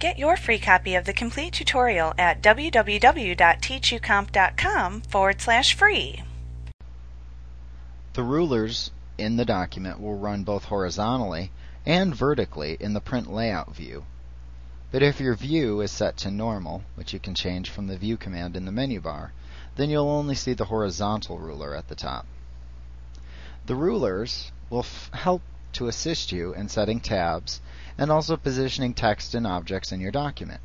Get your free copy of the complete tutorial at www.teachucomp.com/free. The rulers in the document will run both horizontally and vertically in the print layout view. But if your view is set to normal, which you can change from the view command in the menu bar, then you'll only see the horizontal ruler at the top. The rulers will help to assist you in setting tabs and also positioning text and objects in your document.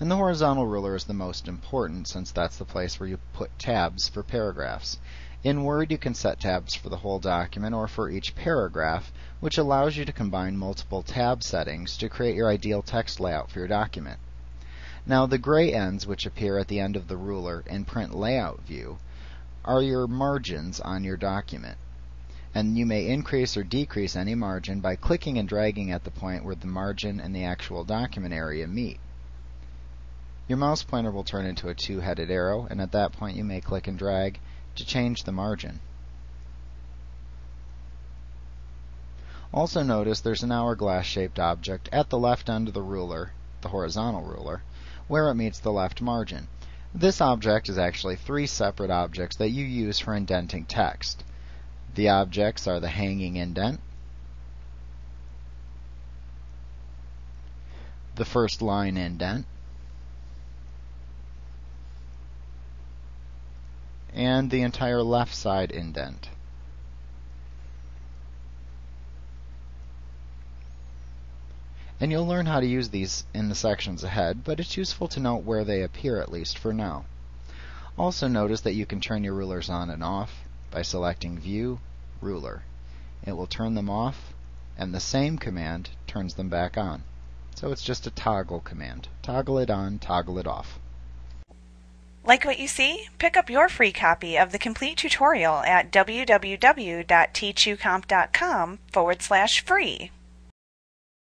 And the horizontal ruler is the most important, since that's the place where you put tabs for paragraphs. In Word, you can set tabs for the whole document or for each paragraph, which allows you to combine multiple tab settings to create your ideal text layout for your document. Now, the gray ends, which appear at the end of the ruler in print layout view, are your margins on your document. And you may increase or decrease any margin by clicking and dragging at the point where the margin and the actual document area meet. Your mouse pointer will turn into a two-headed arrow, and at that point you may click and drag to change the margin. Also notice there's an hourglass-shaped object at the left end of the ruler, the horizontal ruler, where it meets the left margin. This object is actually three separate objects that you use for indenting text. The objects are the hanging indent, the first line indent, and the entire left side indent. And you'll learn how to use these in the sections ahead, but it's useful to note where they appear, at least for now. Also notice that you can turn your rulers on and off by selecting View, Ruler. It will turn them off, and the same command turns them back on. So it's just a toggle command. Toggle it on, toggle it off. Like what you see? Pick up your free copy of the complete tutorial at www.teachucomp.com/free.